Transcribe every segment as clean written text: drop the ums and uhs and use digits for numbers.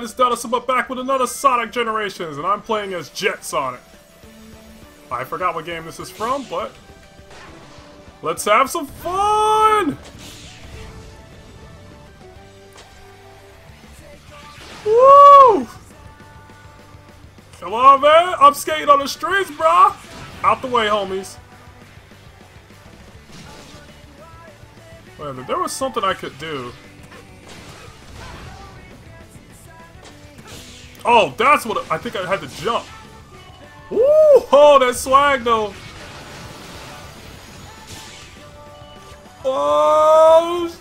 everyone, it's Dennis and I'm back with another Sonic Generations, and I'm playing as Jet Sonic. I forgot what game this is from, but let's have some fun! Woo! Come on, man! I'm skating on the streets, bruh! Out the way, homies. Wait a minute, there was something I could do. Oh, that's what I think I had to jump. Woo! Oh, that swag though. Oh,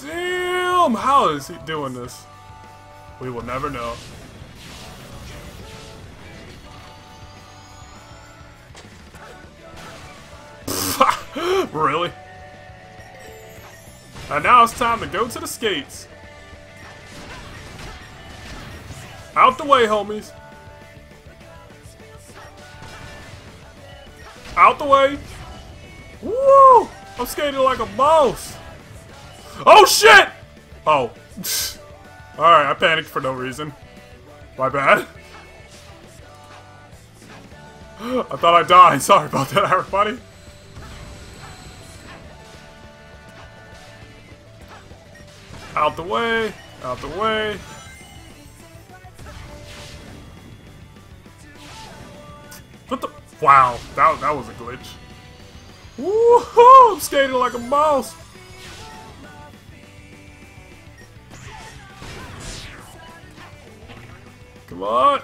damn! How is he doing this? We will never know. Really? And now it's time to go to the skates. Out the way, homies. Out the way. Woo! I'm skating like a boss. Oh, shit! Oh. Alright, I panicked for no reason. My bad. I thought I died. Sorry about that, everybody. Out the way. Out the way. What the? Wow, that was a glitch. Woohoo! I'm skating like a mouse. Come on.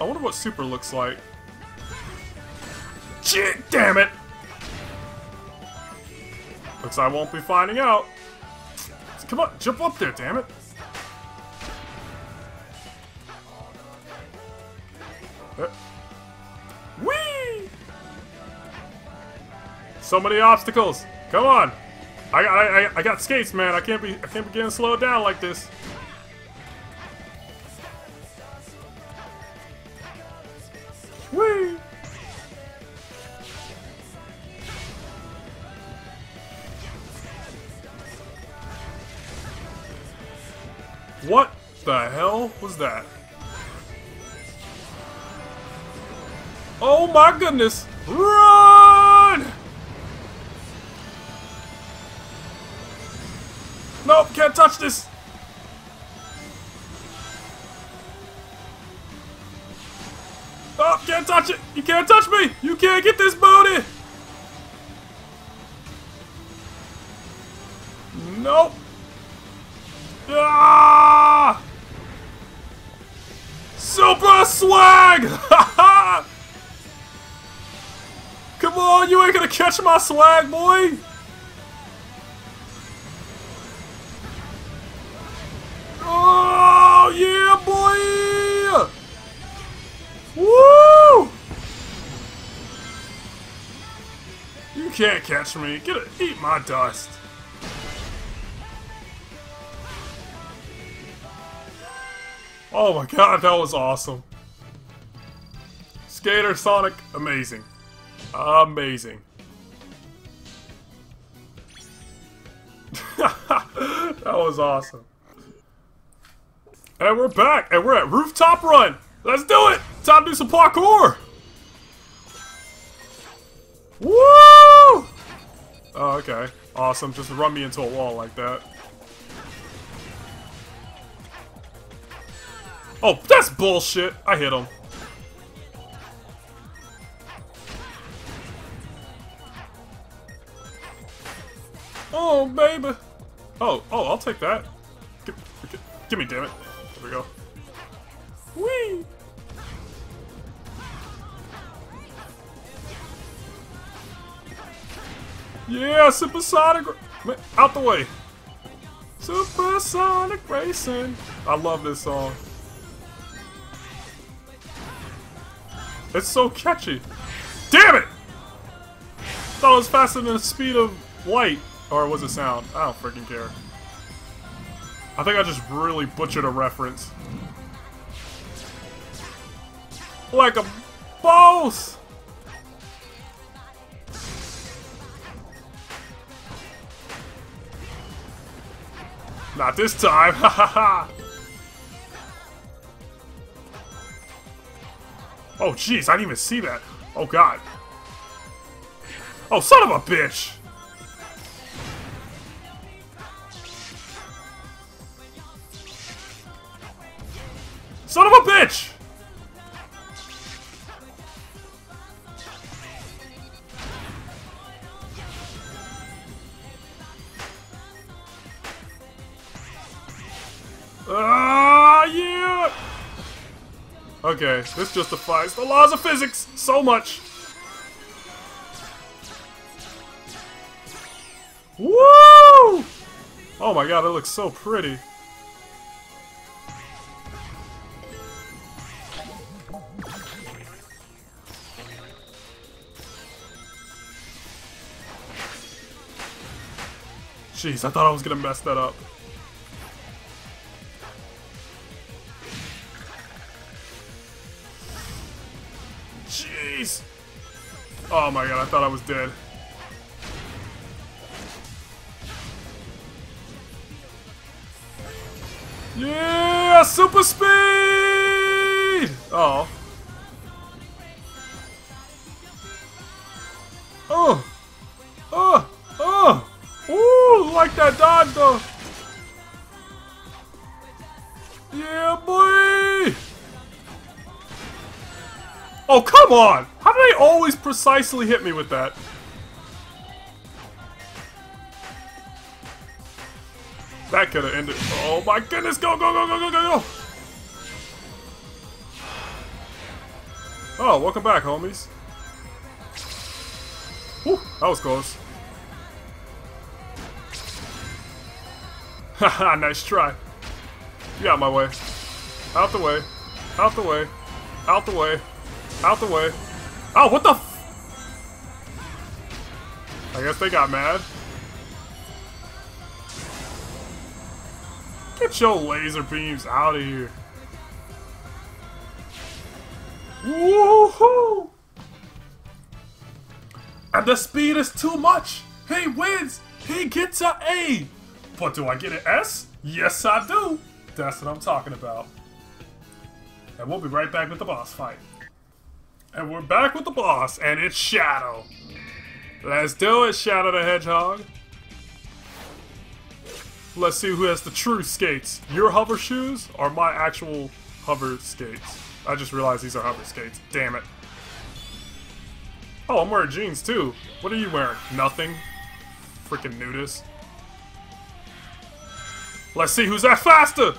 I wonder what super looks like. Shit, damn it! Looks I won't be finding out. Come on, jump up there, damn it! Whee! So many obstacles. Come on, I got skates, man. I can't be getting slowed down like this. Whee! What the hell was that? Oh my goodness! Run! Nope, can't touch this! Oh, can't touch it! You can't touch me! You can't get this booty! Nope! Ah! Super swag! Haha! Come on, you ain't gonna catch my swag, boy! Oh, yeah, boy! Woo! You can't catch me. Eat my dust. Oh my god, that was awesome. Skater Sonic, amazing. Amazing. That was awesome. And we're back, and we're at Rooftop Run. Let's do it! Time to do some parkour! Woo! Oh, okay. Awesome, just run me into a wall like that. Oh, that's bullshit! I hit him. Oh, baby! Oh, I'll take that. Give me, damn it. There we go. Whee! Yeah, Supersonic! Out the way! Supersonic Racing! I love this song. It's so catchy. Damn it! Thought it was faster than the speed of light. Or was it sound? I don't freaking care. I think I just really butchered a reference. Like a boss! Not this time! Ha ha ha! Oh jeez, I didn't even see that. Oh god. Oh son of a bitch! Son of a bitch! Yeah! Okay, this justifies the laws of physics so much. Woo! Oh my god, that looks so pretty. Jeez, I thought I was gonna mess that up. Jeez! Oh my god, I thought I was dead. Yeah! Super speed! Oh. Oh! Oh! Oh! Ooh, like that dodge though! Yeah, boy! Oh, come on! How do they always precisely hit me with that? That could have ended. Oh my goodness! Go, go, go, go, go, go, go! Oh, welcome back, homies. Whew, that was close. Haha, nice try. You got my way. Out the way. Out the way. Out the way. Out the way. Oh, what the f- I guess they got mad. Get your laser beams out of here. Woohoo! And the speed is too much. He wins. He gets an A. But do I get an S? Yes, I do. That's what I'm talking about. And we'll be right back with the boss fight. And we're back with the boss, and it's Shadow. Let's do it, Shadow the Hedgehog. Let's see who has the true skates. Your hover shoes are my actual hover skates. I just realized these are hover skates. Damn it. Oh, I'm wearing jeans too. What are you wearing? Nothing. Freaking nudist. Let's see who's that faster!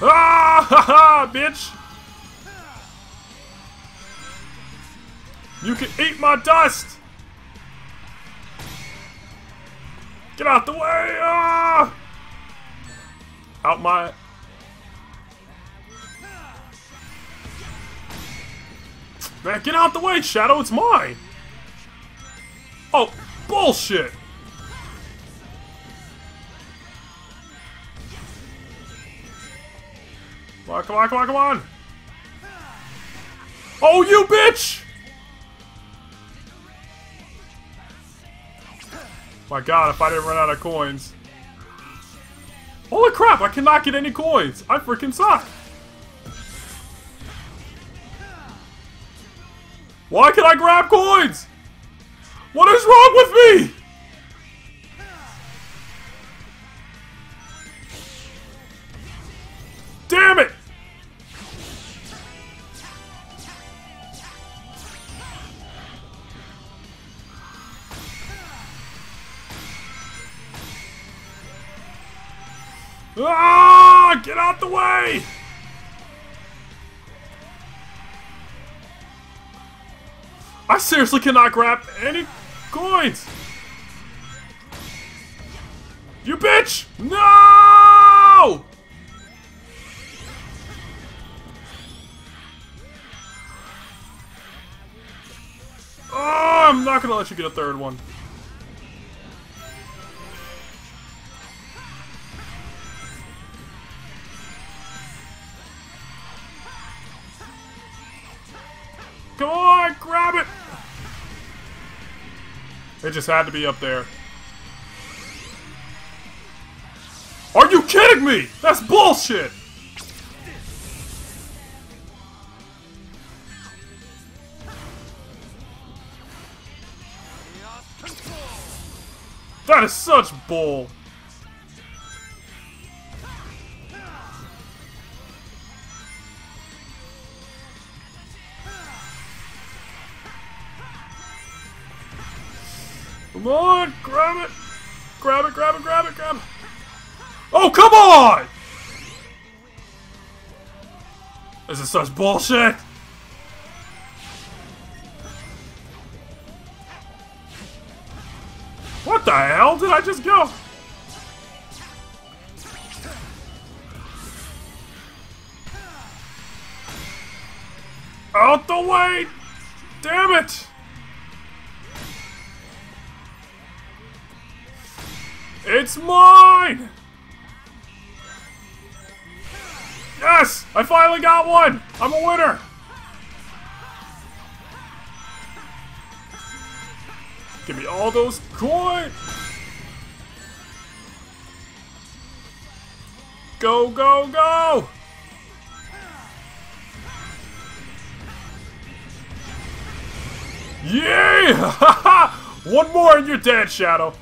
Ah, ha ha, bitch! You can eat my dust! Get out the way! Ah! Out my... Man, get out the way, Shadow! It's mine! Oh, bullshit! Come on, come on, come on, come on! Oh, you bitch! My god, if I didn't run out of coins. Holy crap, I cannot get any coins. I freaking suck. Why can I grab coins? What is wrong with me? Damn it. Ah! Get out the way! I seriously cannot grab any coins! You bitch! No! Oh, I'm not gonna let you get a third one. Come on, grab it! It just had to be up there. Are you kidding me! That's bullshit! That is such bull! Come on! Grab it! Grab it, grab it, grab it, grab it! Oh, come on! This is such bullshit! What the hell did I just go? Out the way! Damn it! It's mine! Yes! I finally got one! I'm a winner! Give me all those coins! Go, go, go! Yeah! One more and you're dead, Shadow!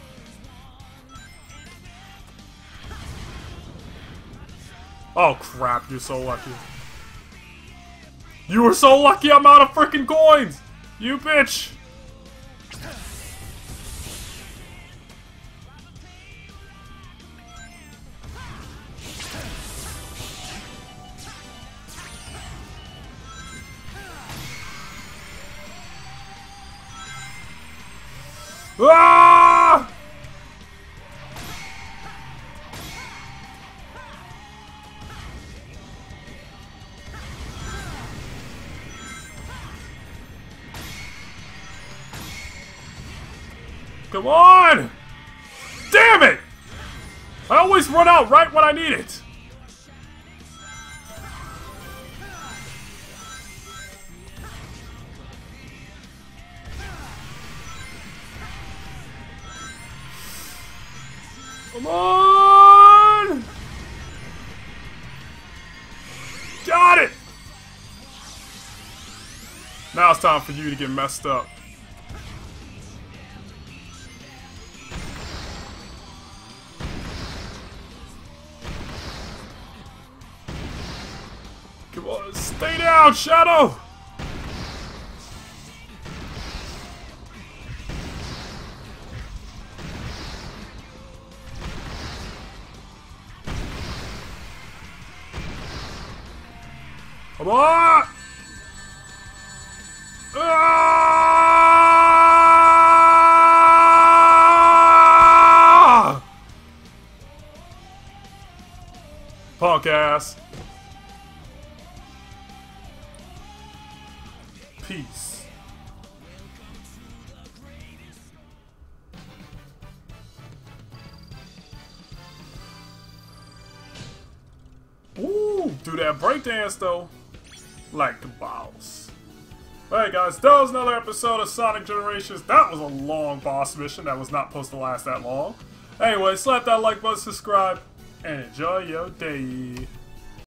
Oh crap, you're so lucky. You were so lucky I'm out of freaking coins! You bitch! Ah! Come on! Damn it! I always run out right when I need it. Come on! Got it! Now it's time for you to get messed up. Come on, stay down, Shadow! Come on! Ah! Punk ass. Peace. Ooh, do that breakdance though. Like the boss. Alright guys, that was another episode of Sonic Generations. That was a long boss mission that was not supposed to last that long. Anyway, slap that like button, subscribe, and enjoy your day.